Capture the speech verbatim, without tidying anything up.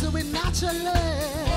do it naturally.